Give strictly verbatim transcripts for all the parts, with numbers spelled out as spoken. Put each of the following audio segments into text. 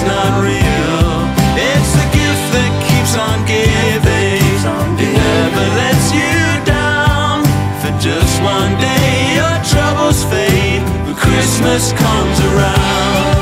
it's not real. It's a gift that keeps on giving. It never lets you down. For just one day your troubles fade when Christmas comes around.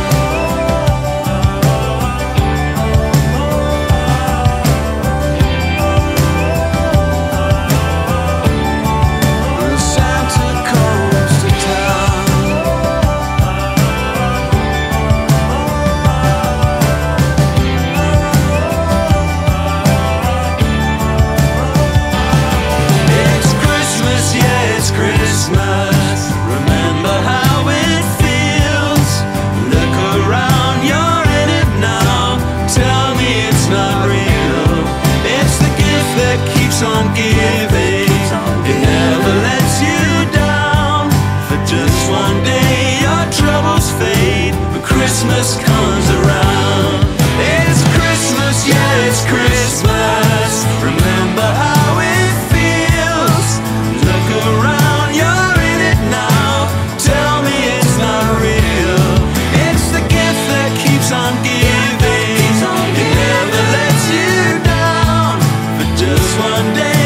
Christmas comes around. It's Christmas, yeah, it's Christmas. Remember how it feels. Look around, you're in it now. Tell me it's not real. It's the gift that keeps on giving. It never lets you down. But just one day